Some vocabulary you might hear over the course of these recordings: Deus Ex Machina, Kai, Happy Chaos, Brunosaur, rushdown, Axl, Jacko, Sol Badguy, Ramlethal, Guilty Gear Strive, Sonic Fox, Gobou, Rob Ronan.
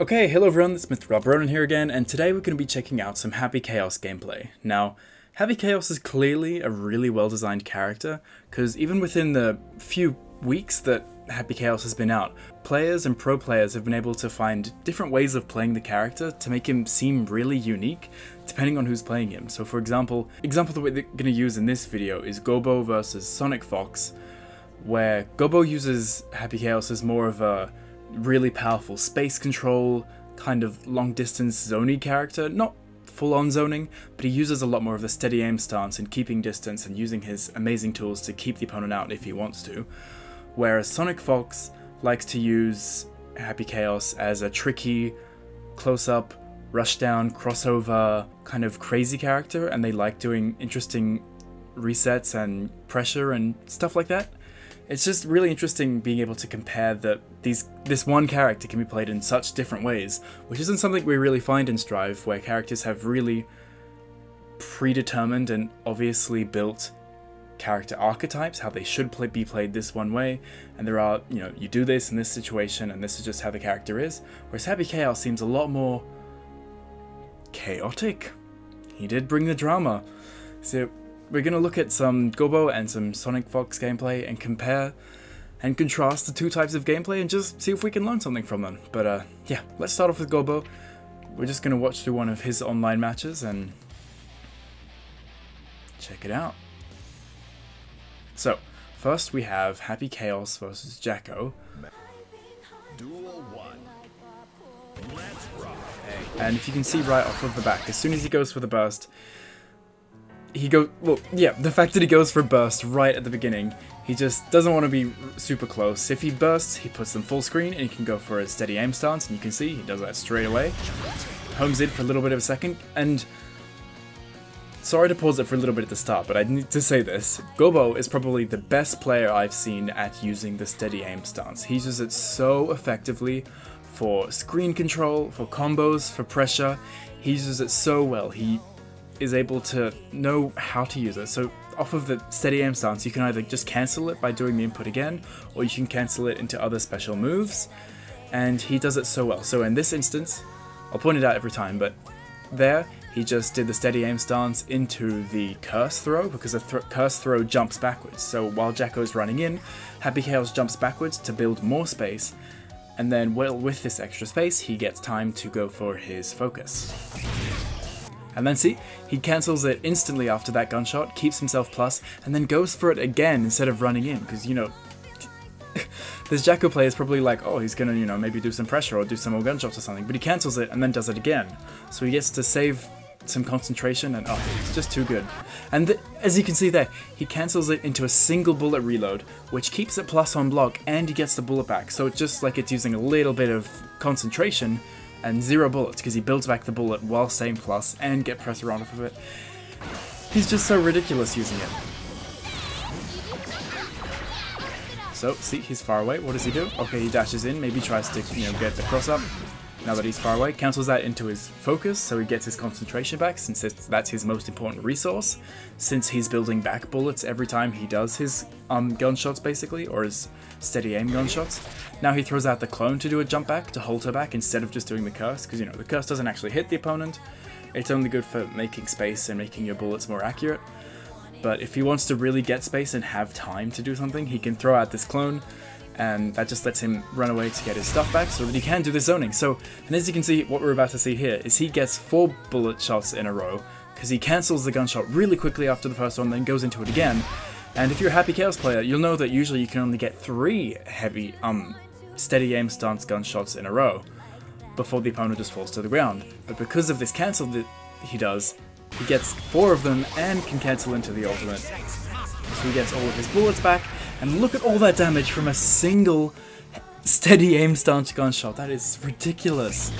Okay, hello everyone, it's Mr. Rob Ronan here again, and today we're going to be checking out some Happy Chaos gameplay. Now, Happy Chaos is clearly a really well-designed character, because even within the few weeks that Happy Chaos has been out, players and pro players have been able to find different ways of playing the character to make him seem really unique, depending on who's playing him. So for example that we're going to use in this video is Gobou versus Sonic Fox, where Gobou uses Happy Chaos as more of a really powerful space control, kind of long distance zony character, not full on zoning, but he uses a lot more of the steady aim stance and keeping distance and using his amazing tools to keep the opponent out if he wants to. Whereas Sonic Fox likes to use Happy Chaos as a tricky, close up, rush down, crossover kind of crazy character, and they like doing interesting resets and pressure and stuff like that. It's just really interesting being able to compare that this one character can be played in such different ways, which isn't something we really find in Strive, where characters have really predetermined and obviously built character archetypes, how they should be played this one way, and there are, you know, you do this in this situation and this is just how the character is, whereas Happy Chaos seems a lot more chaotic. He did bring the drama. So we're going to look at some Gobou and some Sonic Fox gameplay and compare and contrast the two types of gameplay and just see if we can learn something from them. But yeah, let's start off with Gobou. We're just going to watch through one of his online matches and check it out. So, first we have Happy Chaos versus Jacko. Duel 1. Let's rock. And if you can see right off of the back, as soon as he goes for the burst, he goes, well, yeah, the fact that he goes for a burst right at the beginning, he just doesn't want to be super close. If he bursts, he puts them full screen and he can go for a steady aim stance, and you can see he does that straight away. Homes it for a little bit of a second, and sorry to pause it for a little bit at the start, but I need to say this. Gobou is probably the best player I've seen at using the steady aim stance. He uses it so effectively for screen control, for combos, for pressure. He uses it so well. He is able to know how to use it. So off of the steady aim stance, you can either just cancel it by doing the input again, or you can cancel it into other special moves, and he does it so well. So in this instance, I'll point it out every time, but there he just did the steady aim stance into the curse throw, because the curse throw jumps backwards. So while Jacko's running in, Happy Chaos jumps backwards to build more space, and then with this extra space, he gets time to go for his focus. And then see, he cancels it instantly after that gunshot, keeps himself plus, and then goes for it again instead of running in, because, you know, this Jacko player is probably like, oh, he's gonna, you know, maybe do some pressure or do some more gunshots or something, but he cancels it and then does it again. So he gets to save some concentration, and oh, it's just too good. And as you can see there, he cancels it into a single bullet reload, which keeps it plus on block, and he gets the bullet back. So it's just like it's using a little bit of concentration, and zero bullets, because he builds back the bullet while staying plus and get pressure on off of it. He's just so ridiculous using it. So, see, he's far away. What does he do? Okay, he dashes in, maybe tries to, you know, get the cross up. Now that he's far away, cancels that into his focus, so he gets his concentration back, since that's his most important resource, since he's building back bullets every time he does his gunshots, basically, or his steady aim gunshots. Now he throws out the clone to do a jump back, to hold her back, instead of just doing the curse, because, you know, the curse doesn't actually hit the opponent. It's only good for making space and making your bullets more accurate. But if he wants to really get space and have time to do something, he can throw out this clone, and that just lets him run away to get his stuff back so that he can do the zoning. So, and as you can see, what we're about to see here is he gets 4 bullet shots in a row, because he cancels the gunshot really quickly after the first one, then goes into it again. And if you're a Happy Chaos player, you'll know that usually you can only get 3 heavy, steady aim stance gunshots in a row before the opponent just falls to the ground. But because of this cancel that he does, he gets 4 of them and can cancel into the ultimate. So he gets all of his bullets back, and look at all that damage from a single steady aim stance gunshot. That is ridiculous.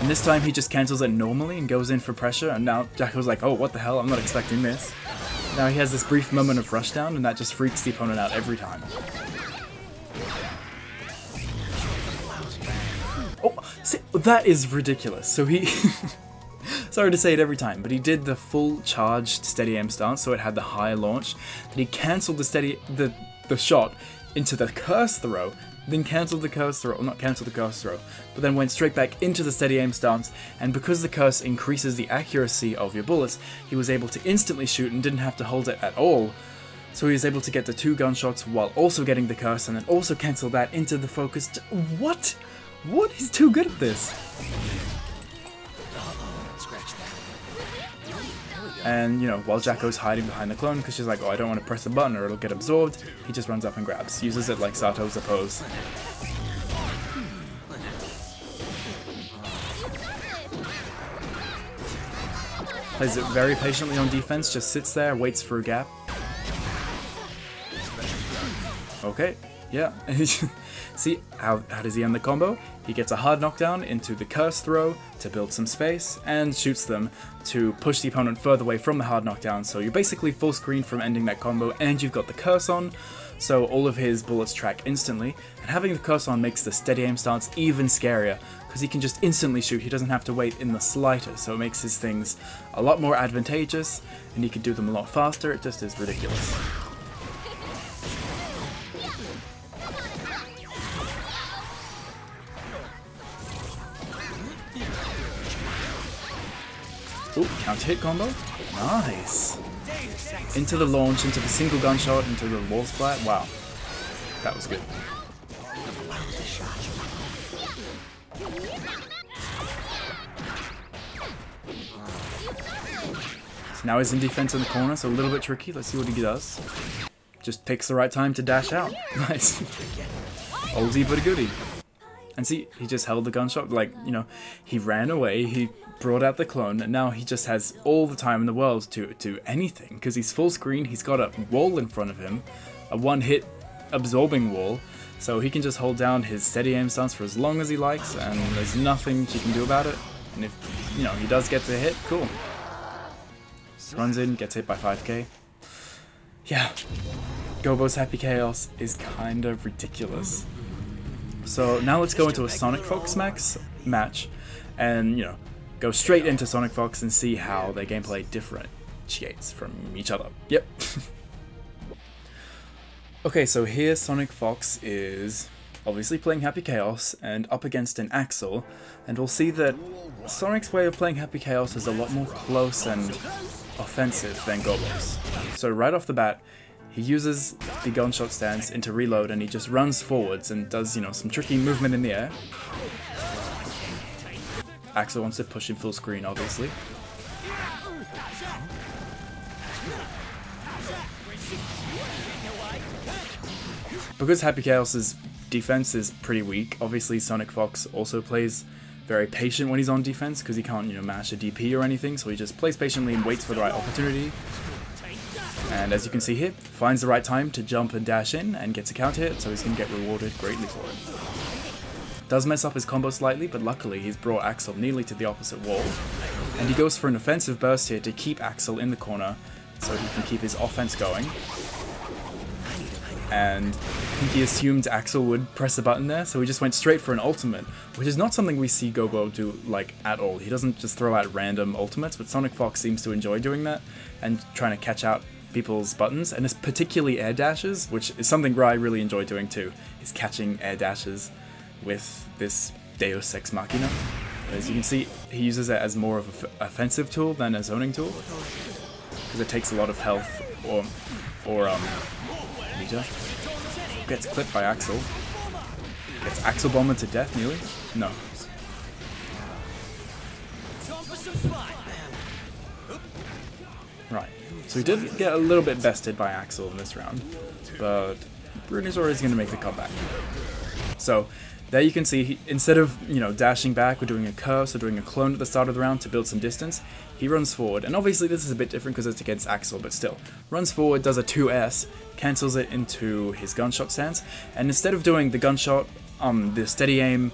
And this time he just cancels it normally and goes in for pressure, and now Jacko's like, oh, what the hell, I'm not expecting this. Now he has this brief moment of rushdown, and that just freaks the opponent out every time. Oh, see, that is ridiculous. So he... Sorry to say it every time, but he did the full charged steady aim stance, so it had the high launch. Then he cancelled the shot into the curse throw, then cancelled the curse throw, or not cancelled the curse throw, but then went straight back into the steady aim stance, and because the curse increases the accuracy of your bullets, he was able to instantly shoot and didn't have to hold it at all. So he was able to get the 2 gunshots while also getting the curse, and then also cancel that into the focused... What? What? He's too good at this. And, you know, while Jacko's hiding behind the clone, because she's like, oh, I don't want to press the button or it'll get absorbed, he just runs up and grabs. Uses it like Sato's a pose. Plays it very patiently on defense, just sits there, waits for a gap. Okay, yeah. See, how does he end the combo? He gets a hard knockdown into the curse throw to build some space, and shoots them to push the opponent further away from the hard knockdown, so you're basically full screen from ending that combo, and you've got the curse on, so all of his bullets track instantly, and having the curse on makes the steady aim stance even scarier, because he can just instantly shoot, he doesn't have to wait in the slightest, so it makes his things a lot more advantageous, and he can do them a lot faster, it just is ridiculous. Ooh, counter hit combo. Nice. Into the launch, into the single gunshot, into the wall splat. Wow. That was good. So now he's in defense in the corner, so a little bit tricky. Let's see what he does. Just picks the right time to dash out. Nice. Oldie but a goodie. And see, he just held the gunshot, like, you know, he ran away, he brought out the clone, and now he just has all the time in the world to do anything, because he's full screen, he's got a wall in front of him, a one-hit absorbing wall, so he can just hold down his steady aim stance for as long as he likes, and there's nothing he can do about it, and if, you know, he does get the hit, cool. Runs in, gets hit by 5k. Yeah, Gobou's Happy Chaos is kind of ridiculous. So now let's go into a Sonic Fox match, and, you know, go straight into Sonic Fox and see how their gameplay differentiates from each other. Yep. Okay, so here Sonic Fox is obviously playing Happy Chaos and up against an Axl, and we'll see that Sonic's way of playing Happy Chaos is a lot more close and offensive than Gobou's. So right off the bat, he uses the gunshot stance into reload, and he just runs forwards and does, you know, some tricky movement in the air. Axl wants to push him full screen, obviously. Because Happy Chaos's defense is pretty weak, obviously Sonic Fox also plays very patient when he's on defense, because he can't, you know, mash a DP or anything, so he just plays patiently and waits for the right opportunity. And as you can see here, finds the right time to jump and dash in, and gets a counter hit, so he's going to get rewarded greatly for it. Does mess up his combo slightly, but luckily he's brought Axl nearly to the opposite wall. And he goes for an offensive burst here to keep Axl in the corner, so he can keep his offense going. And I think he assumed Axl would press the button there, so he just went straight for an ultimate, which is not something we see Gobou do, like, at all. He doesn't just throw out random ultimates, but Sonic Fox seems to enjoy doing that, and trying to catch out people's buttons, and it's particularly air dashes, which is something I really enjoy doing too, is catching air dashes with this Deus Ex Machina. But as you can see, he uses it as more of an offensive tool than a zoning tool, because it takes a lot of health, or meter. Gets clipped by Axl. Gets Axl bombed to death nearly? No. Right. So he did get a little bit bested by Axl in this round, but Brunosaur is going to make the comeback. So there you can see, he, instead of, you know, dashing back or doing a curse or doing a clone at the start of the round to build some distance, he runs forward, and obviously this is a bit different because it's against Axl, but still. Runs forward, does a 2S, cancels it into his gunshot stance, and instead of doing the gunshot, the steady aim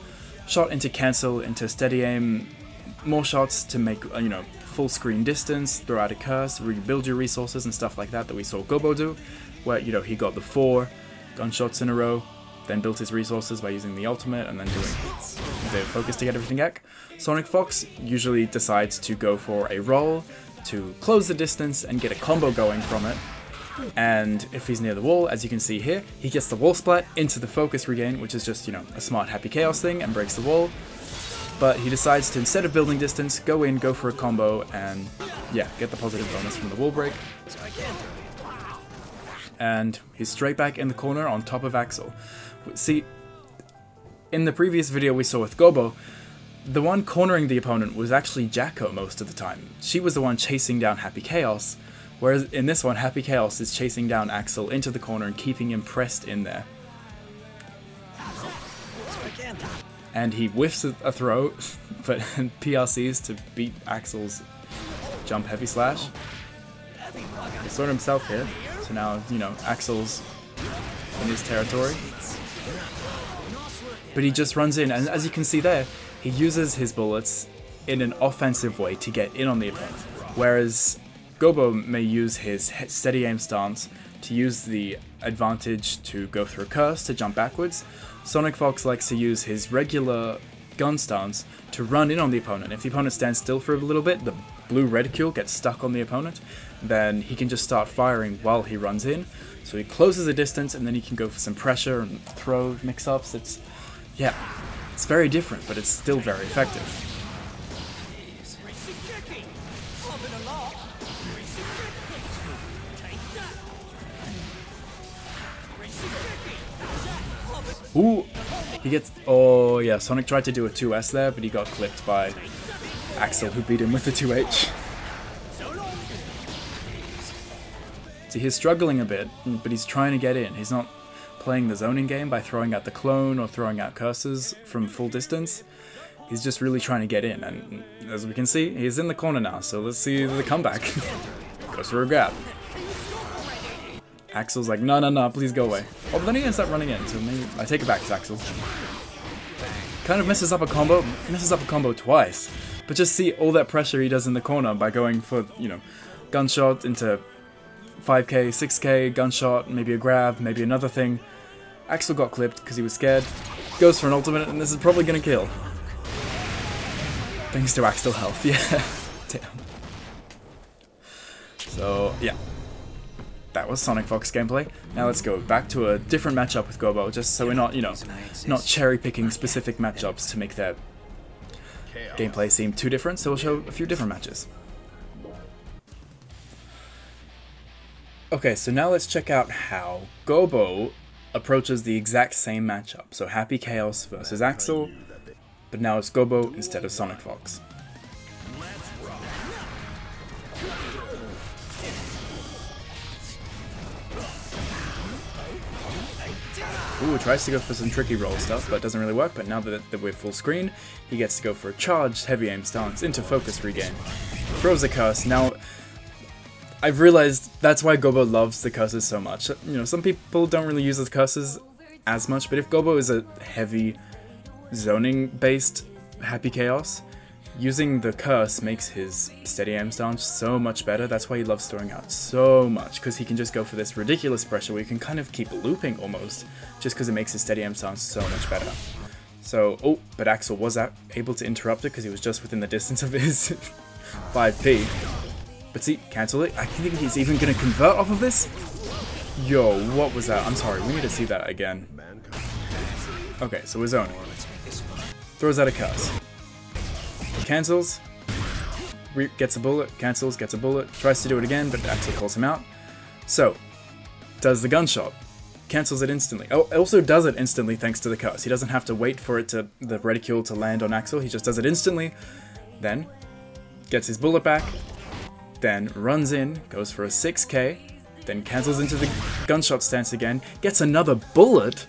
shot into cancel, into steady aim, more shots to make, you know, full screen distance, throw out a curse, rebuild your resources and stuff like that that we saw Gobou do, where, you know, he got the 4 gunshots in a row, then built his resources by using the ultimate and then doing the focus to get everything back. Sonic Fox usually decides to go for a roll to close the distance and get a combo going from it, And if he's near the wall, as you can see here, he gets the wall splat into the focus regain, which is just, you know, a smart Happy Chaos thing, and breaks the wall. But he decides to, instead of building distance, go in, go for a combo, and yeah, get the positive bonus from the wall break. And he's straight back in the corner on top of Axl. See, in the previous video we saw with Gobou, the one cornering the opponent was actually Jacko most of the time. She was the one chasing down Happy Chaos, whereas in this one, Happy Chaos is chasing down Axl into the corner and keeping him pressed in there. And he whiffs a throw, but PRCs to beat Axl's jump heavy slash. He sort himself here, so now, you know, Axl's in his territory. But he just runs in, and as you can see there, he uses his bullets in an offensive way to get in on the opponent, whereas Gobou may use his steady aim stance to use the advantage to go through a curse to jump backwards. Sonic Fox likes to use his regular gun stance to run in on the opponent. If the opponent stands still for a little bit, the blue reticule gets stuck on the opponent, then he can just start firing while he runs in. So he closes the distance, and then he can go for some pressure and throw mix-ups. It's, yeah. It's very different, but it's still very effective. Ooh! He gets... Oh yeah, Sonic tried to do a 2S there, but he got clipped by Axl, who beat him with the 2H. See, he's struggling a bit, but he's trying to get in. He's not playing the zoning game by throwing out the clone or throwing out curses from full distance. He's just really trying to get in, and as we can see, he's in the corner now, so let's see the comeback. Goes for a grab. Axl's like, no, no, no, please go away. Oh, but then he ends up running in, so maybe I take it back to Axl. Kind of misses up a combo twice, but just see all that pressure he does in the corner by going for, you know, gunshot into 5k, 6k, gunshot, maybe a grab, maybe another thing. Axl got clipped because he was scared, goes for an ultimate, and this is probably going to kill. Thanks to Axl health, yeah. Damn. So, yeah. That was Sonic Fox gameplay. Now let's go back to a different matchup with Gobou, just so we're not, you know, not cherry-picking specific matchups to make their gameplay seem too different, so we'll show a few different matches. Okay, so now let's check out how Gobou approaches the exact same matchup. So Happy Chaos versus Axl, but now it's Gobou instead of Sonic Fox. Ooh, tries to go for some tricky roll stuff, but it doesn't really work. But now that we're full screen, he gets to go for a charged heavy aim stance into focus regain. Throws a curse, now... I've realized that's why Gobou loves the curses so much. You know, some people don't really use the curses as much, but if Gobou is a heavy zoning-based Happy Chaos, using the curse makes his steady aim stance so much better. That's why he loves throwing out so much, because he can just go for this ridiculous pressure where you can kind of keep looping almost, just because it makes his steady aim stance so much better. So, oh, but Axl was able to interrupt it because he was just within the distance of his 5P. But see, cancel it. I think he's even going to convert off of this? Yo, what was that? I'm sorry, we need to see that again. Okay, so we're zoning. Throws out a curse. Cancels. Gets a bullet, cancels, gets a bullet. Tries to do it again, but Axl calls him out. So, does the gunshot. Cancels it instantly. Oh, also does it instantly thanks to the curse. He doesn't have to wait for it to, the reticule to land on Axl. He just does it instantly. Then, gets his bullet back. Then runs in, goes for a 6k, then cancels into the gunshot stance again, gets another bullet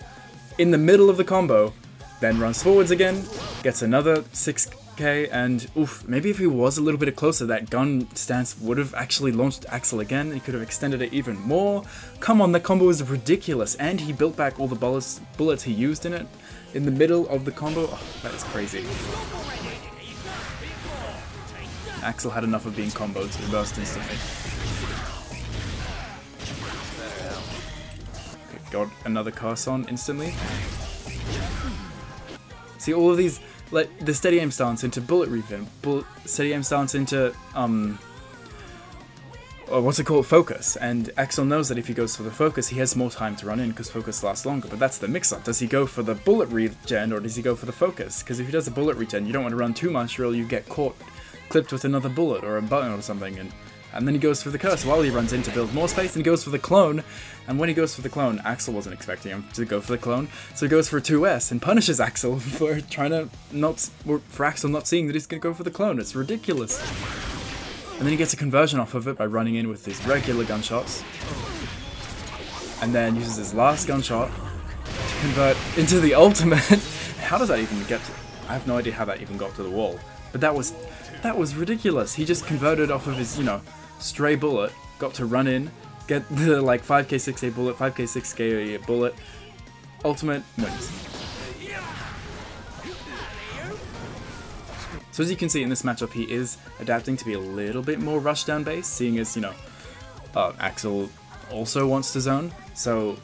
in the middle of the combo, then runs forwards again, gets another 6k, and oof, maybe if he was a little bit closer, that gun stance would have actually launched Axl again, he could have extended it even more. Come on, the combo was ridiculous, and he built back all the bullets he used in it in the middle of the combo. Oh, that is crazy. Axl had enough of being comboed, so he burst instantly. Okay, got another curse on instantly. See, all of these, like, the steady aim stance into bullet regen, steady aim stance into, what's it called, focus, and Axl knows that if he goes for the focus, he has more time to run in because focus lasts longer, but that's the mix-up. Does he go for the bullet regen or does he go for the focus? Because if he does a bullet regen, you don't want to run too much or you'll get caught, clipped with another bullet or a button or something, and then he goes for the curse while he runs in to build more space, and he goes for the clone, and when he goes for the clone, Axl wasn't expecting him to go for the clone, so he goes for a 2S and punishes Axl for trying to for Axl not seeing that he's going to go for the clone. It's ridiculous. And then he gets a conversion off of it by running in with his regular gunshots, and then uses his last gunshot to convert into the ultimate. How does that even get to? I have no idea how that even got to the wall, but that was ridiculous. He just converted off of his, you know, stray bullet, got to run in, get the like 5k 6k bullet, 5k 6k bullet, ultimate wins. So as you can see in this matchup, he is adapting to be a little bit more rushdown based, seeing as, you know, Axl also wants to zone, so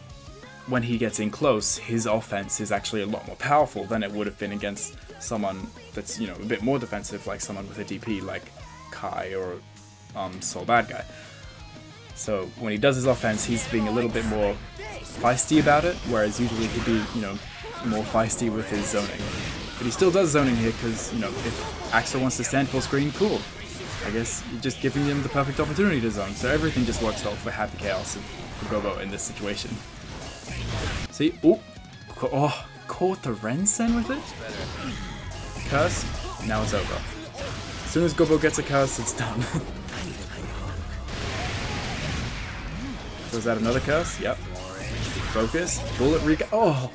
when he gets in close, his offense is actually a lot more powerful than it would have been against someone that's, you know, a bit more defensive, like someone with a DP like Kai or Sol Badguy. So when he does his offense, he's being a little bit more feisty about it, whereas usually he'd be, you know, more feisty with his zoning. But he still does zoning here because, you know, if Axl wants to stand full screen, cool. I guess you're just giving him the perfect opportunity to zone, so everything just works out for Happy Chaos and for Gobou in this situation. See? Ooh. Oh, caught the Rensen with it? Curse? Now it's over. As soon as Gobou gets a curse, it's done. So is that another curse? Yep. Focus. Bullet Rika. Oh!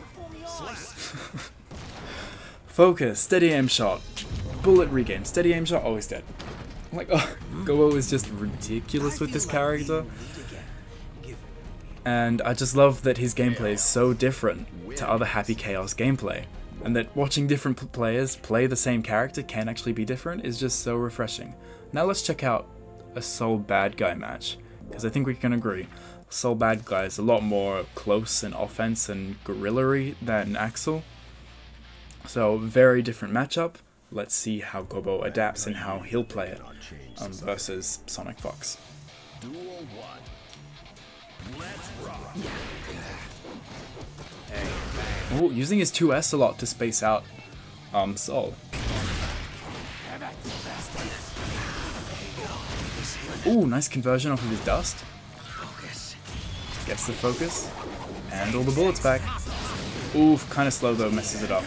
Focus, steady aim shot, bullet regain, steady aim shot, always dead. I'm like, oh, Gobou is just ridiculous with this character. And I just love that his gameplay is so different to other Happy Chaos gameplay. And that watching different players play the same character can actually be different is just so refreshing. Now let's check out a Sol Badguy match, because I think we can agree. Sol Badguy is a lot more close in offense and guerrillery than Axl. So, very different matchup. Let's see how Gobou adapts and how he'll play it versus Sonic Fox. Oh, using his 2S a lot to space out Sol. Oh, nice conversion off of his dust. Gets the focus and all the bullets back. Oof, kind of slow though, messes it up.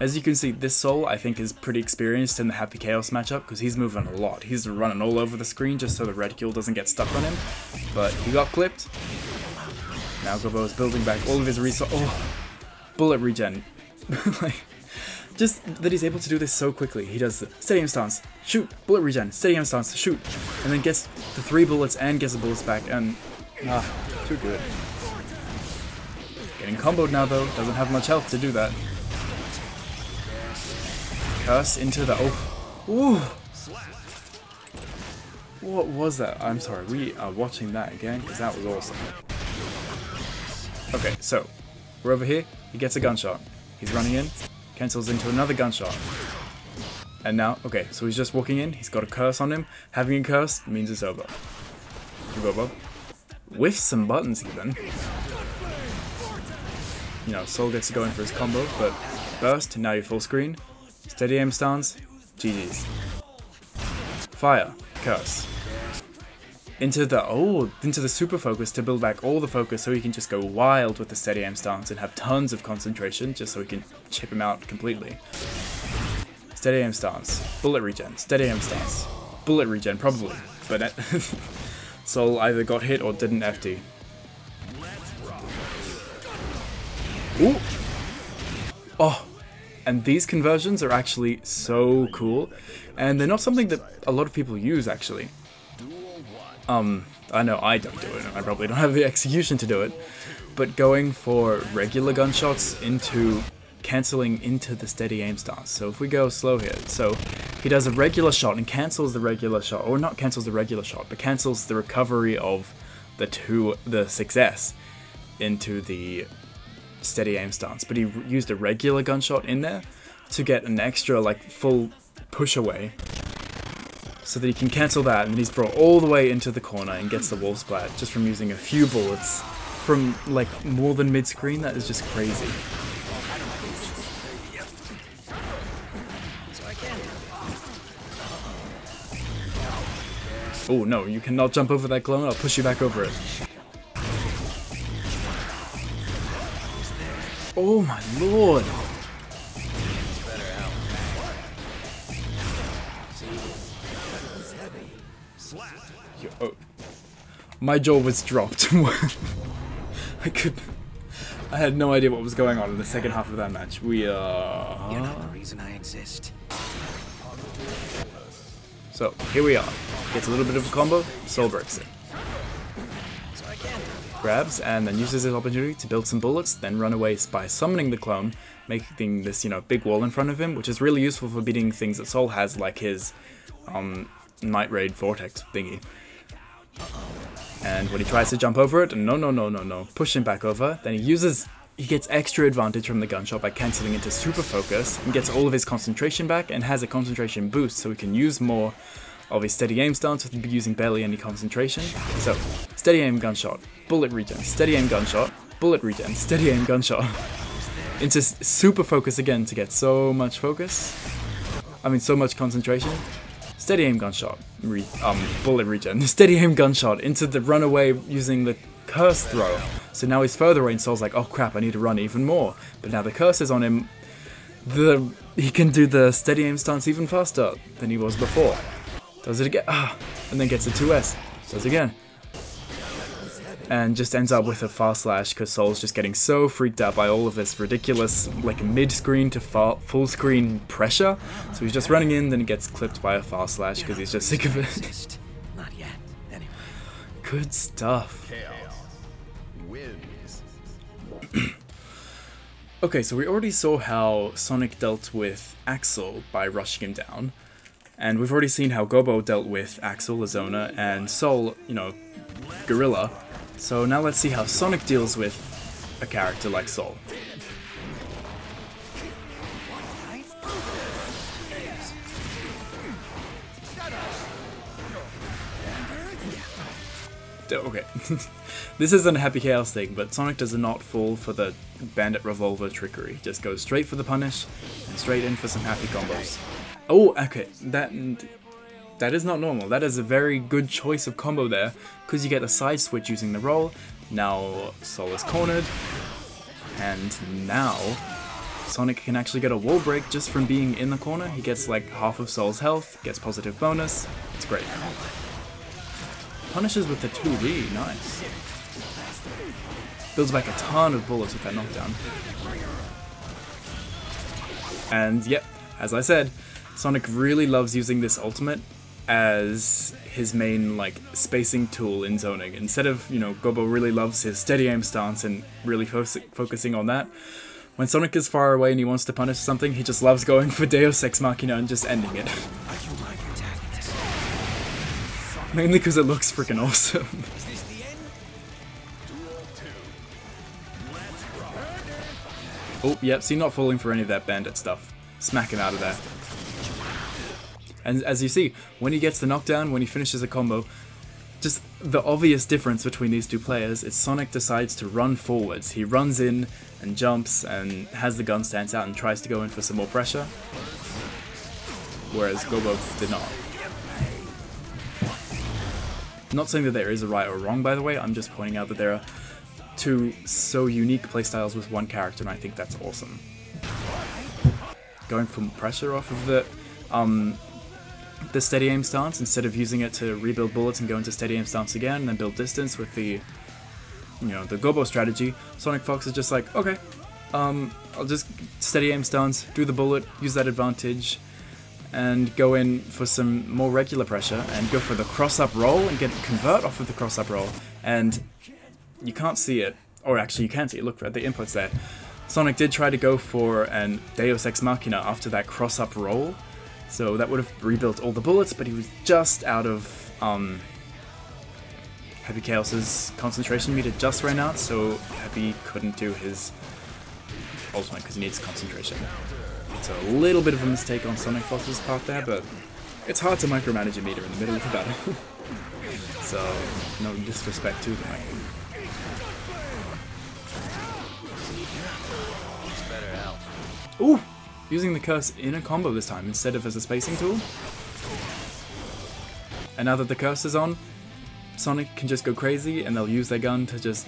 As you can see, this Sol, I think, is pretty experienced in the Happy Chaos matchup because he's moving a lot. He's running all over the screen just so the reticule doesn't get stuck on him. But he got clipped. Now Gobou is building back all of his resources. Oh, bullet regen. Like, just that he's able to do this so quickly. He does the steady aim stance, shoot, bullet regen, steady aim stance, shoot. And then gets the 3 bullets and gets the bullets back and... ah, too good. Getting comboed now though, doesn't have much health to do that. Curse into the ooh. What was that? I'm sorry, we are watching that again because that was awesome. Okay, so we're over here, he gets a gunshot, he's running in, cancels into another gunshot, and now, okay, so he's just walking in, he's got a curse on him, having a curse means it's over. Gobou whiffs some buttons even. You know, Sol gets to go in for his combo, but burst, now you're full screen. Steady aim stance, GG's. Fire, curse. Into the, oh, into the super focus to build back all the focus so he can just go wild with the steady aim stance and have tons of concentration just so he can chip him out completely. Steady aim stance, bullet regen, steady aim stance, bullet regen probably, but Sol either got hit or didn't FD. Ooh. Oh. And these conversions are actually so cool, and they're not something that a lot of people use, actually. I know I don't do it, and I probably don't have the execution to do it, but going for regular gunshots into cancelling into the steady aim stance. So if we go slow here, so he does a regular shot and cancels the regular shot, or not cancels the regular shot, but cancels the recovery of the 6S into the steady aim stance, but he used a regular gunshot in there to get an extra, like, full push away. so that he can cancel that, and then he's brought all the way into the corner and gets the wall splat just from using a few bullets from, like, more than mid-screen. That is just crazy. Oh no, you cannot jump over that clone, I'll push you back over it. Oh my lord! Yo, oh. My jaw was dropped. I had no idea what was going on in the second half of that match. We are... You're not the reason I exist. So, here we are. Gets a little bit of a combo, Sol breaks it. Grabs and then uses his opportunity to build some bullets, then run away by summoning the clone, making this, you know, big wall in front of him, which is really useful for beating things that Sol has, like his Night Raid Vortex thingy. And when he tries to jump over it, no, push him back over, then he gets extra advantage from the gunshot by cancelling into super focus and gets all of his concentration back and has a concentration boost so he can use more of his steady aim stance with using barely any concentration. So, steady aim gunshot, bullet regen, steady aim gunshot, bullet regen, steady aim gunshot. Into super focus again to get so much focus. I mean, so much concentration. Steady aim gunshot, bullet regen, steady aim gunshot into the runaway using the curse throw. So now he's further away and Sol's like, oh crap, I need to run even more. But now the curse is on him, he can do the steady aim stance even faster than he was before. Does it again, and then gets a 2S, does it again. And just ends up with a far slash because Sol's just getting so freaked out by all of this ridiculous, like, mid-screen to full screen pressure. So he's just running in, then he gets clipped by a far slash because he's just sick of it. Not yet, anyway. Good stuff. Okay, so we already saw how Sonic dealt with Axl by rushing him down, and we've already seen how Gobou dealt with Axl, Azona, and Sol, you know, Gorilla. So now let's see how Sonic deals with a character like Sol. Okay, this is an Happy Chaos thing, but Sonic does not fall for the bandit revolver trickery. Just goes straight for the punish, and straight in for some happy combos. Oh, okay, that is not normal. That is a very good choice of combo there, because you get the side switch using the roll. Now Sol is cornered, and now Sonic can actually get a wall break just from being in the corner. He gets like half of Sol's health, gets positive bonus. It's great. Punishes with the 2D, nice. Builds back a ton of bullets with that knockdown. And yep, as I said, Sonic really loves using this ultimate as his main, like, spacing tool in zoning. Instead of, you know, Gobou really loves his steady aim stance and really focusing on that. When Sonic is far away and he wants to punish something, he just loves going for Deus Ex Machina and just ending it. Mainly because it looks freaking awesome. Is this the end? Oh, yep, see, not falling for any of that bandit stuff. Smack him out of there. And as you see, when he gets the knockdown, when he finishes a combo, just the obvious difference between these two players is Sonic decides to run forwards. He runs in and jumps and has the gun stance out and tries to go in for some more pressure. Whereas Gobou did not. Not saying that there is a right or wrong, by the way, I'm just pointing out that there are two so unique playstyles with one character, and I think that's awesome. Going for pressure off of the steady aim stance, instead of using it to rebuild bullets and go into steady aim stance again, and then build distance with the, you know, the Gobou strategy, Sonic Fox is just like, okay, I'll just steady aim stance, do the bullet, use that advantage, and go in for some more regular pressure and go for the cross-up roll and get convert off of the cross-up roll, and you can't see it, or actually you can see it, look at the inputs there. Sonic did try to go for an Deus Ex Machina after that cross-up roll, so that would have rebuilt all the bullets, but he was just out of Happy Chaos's concentration meter just ran out, so Happy couldn't do his ultimate because he needs concentration. It's a little bit of a mistake on Sonic Fox's part there, but It's hard to micromanage a meter in the middle of a battle. So, no disrespect to the micro. Ooh! Using the curse in a combo this time instead of as a spacing tool. And now that the curse is on, Sonic can just go crazy and they'll use their gun to just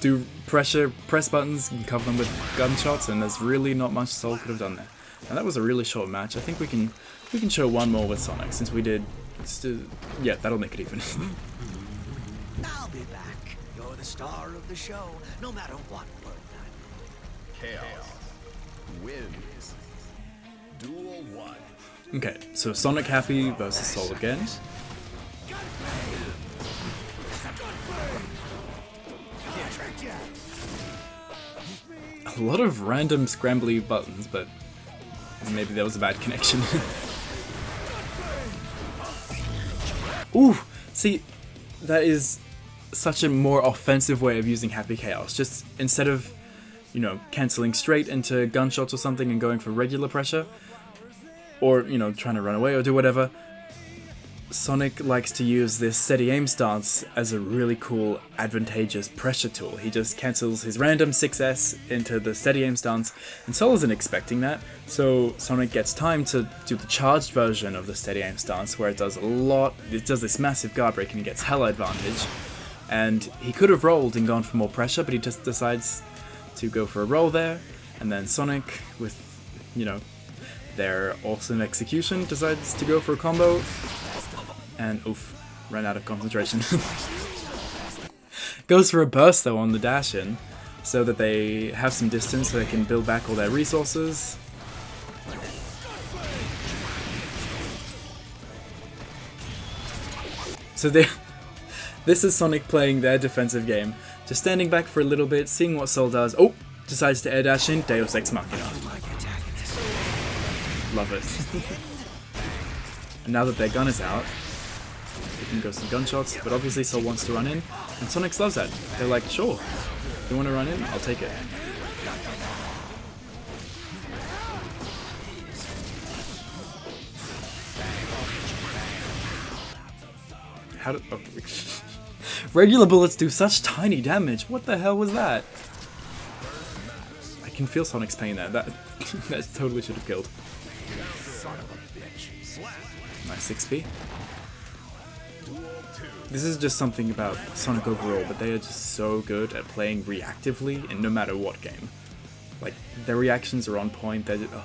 do pressure, press buttons and cover them with gunshots, and there's really not much Sol could have done there. And that was a really short match. I think we can show one more with Sonic since we did. Yeah, that'll make it even. I'll be back. You're the star of the show, no matter what word I'm. Chaos wins. Duel 1. Okay, so Sonic Happy versus Sol again. A lot of random scrambly buttons, but maybe that was a bad connection. Ooh, see, that is such a more offensive way of using Happy Chaos. Just instead of, you know, cancelling straight into gunshots or something and going for regular pressure, or, you know, trying to run away or do whatever, Sonic likes to use this steady aim stance as a really cool, advantageous pressure tool. He just cancels his random 6S into the steady aim stance, and Sol isn't expecting that, so Sonic gets time to do the charged version of the steady aim stance where it does a lot, it does this massive guard break and he gets hella advantage. And he could have rolled and gone for more pressure, but he just decides to go for a roll there, and then Sonic, with, you know, their awesome execution, decides to go for a combo. And oof, ran out of concentration. Goes for a burst though on the dash in, so that they have some distance so they can build back all their resources. So this is Sonic playing their defensive game. Just standing back for a little bit, seeing what Sol does. Oh, decides to air dash in, Deus Ex Machina. Love it. And now that their gun is out, they can go some gunshots, but obviously Sol wants to run in, and Sonic loves that. They're like, sure, you want to run in? I'll take it. How do... Oh. Regular bullets do such tiny damage. What the hell was that? I can feel Sonic's pain there. That totally should have killed. Nice 6p. This is just something about Sonic overall, but they are just so good at playing reactively in no matter what game. Like, their reactions are on point, they're just, oh,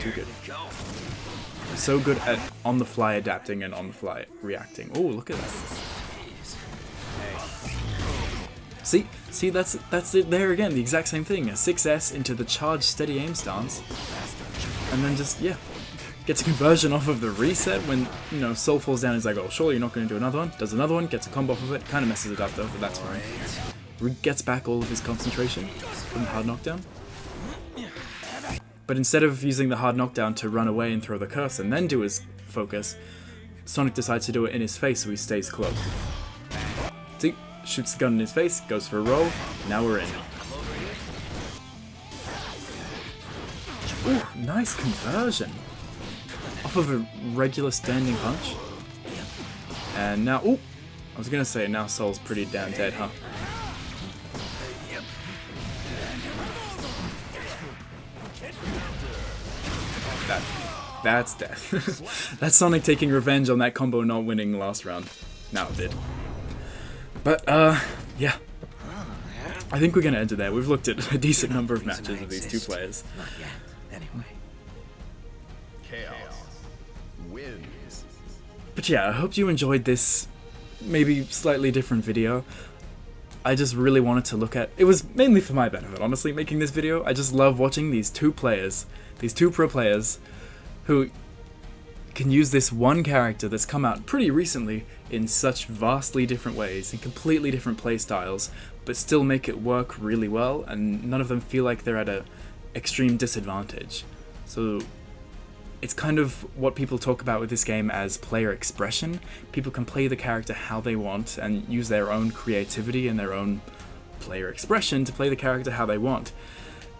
too good. They're so good at on-the-fly adapting and on-the-fly reacting. Oh, look at that. See, that's it there again, the exact same thing. A 6S into the charged steady aim stance, and then just, yeah. Gets a conversion off of the reset when, you know, Sol falls down and is like, oh, surely you're not going to do another one. Does another one, gets a combo off of it, kind of messes it up though, but that's fine. Gets back all of his concentration from the hard knockdown. But instead of using the hard knockdown to run away and throw the curse and then do his focus, Sonic decides to do it in his face so he stays close. See, shoots the gun in his face, goes for a roll, now we're in. Ooh, nice conversion! Off of a regular standing punch. And now, oh, I was gonna say now Sol's pretty damn dead, huh? That's death. That's Sonic taking revenge on that combo not winning last round. Now it did. But yeah. I think we're gonna end it there. We've looked at a decent number of matches of these two players. Not yet. Anyway. Chaos. Wins. But yeah, I hope you enjoyed this maybe slightly different video. I just really wanted to look at, it was mainly for my benefit, honestly, making this video. I just love watching these two players, these two pro players, who can use this one character that's come out pretty recently in such vastly different ways, in completely different play styles, but still make it work really well, and none of them feel like they're at an extreme disadvantage. So it's kind of what people talk about with this game as player expression. People can play the character how they want and use their own creativity and their own player expression to play the character how they want.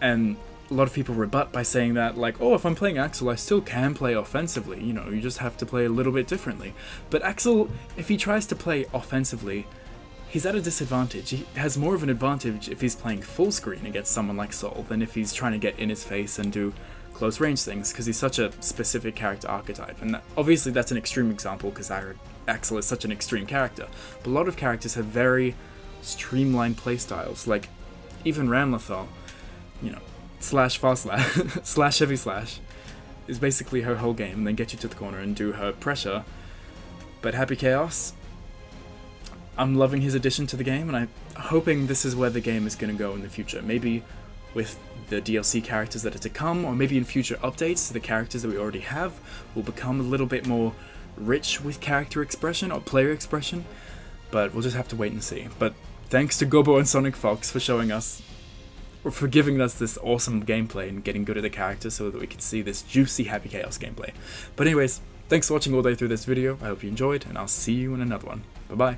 And a lot of people rebut by saying that, like, oh, if I'm playing Axl, I still can play offensively, you know, you just have to play a little bit differently. But Axl, if he tries to play offensively, he's at a disadvantage. He has more of an advantage if he's playing full screen against someone like Sol than if he's trying to get in his face and do close range things, because he's such a specific character archetype. And that, obviously that's an extreme example because Axl is such an extreme character. But a lot of characters have very streamlined playstyles, like even Ramlethal, you know, slash fast slash, slash heavy slash is basically her whole game, and then get you to the corner and do her pressure. But Happy Chaos, I'm loving his addition to the game, and I'm hoping this is where the game is going to go in the future. Maybe with the DLC characters that are to come, or maybe in future updates, the characters that we already have will become a little bit more rich with character expression or player expression, but we'll just have to wait and see. But thanks to Gobou and Sonic Fox for showing us, or for giving us this awesome gameplay and getting good at the characters so that we could see this juicy Happy Chaos gameplay. But anyways, thanks for watching all day through this video, I hope you enjoyed, and I'll see you in another one. Bye bye.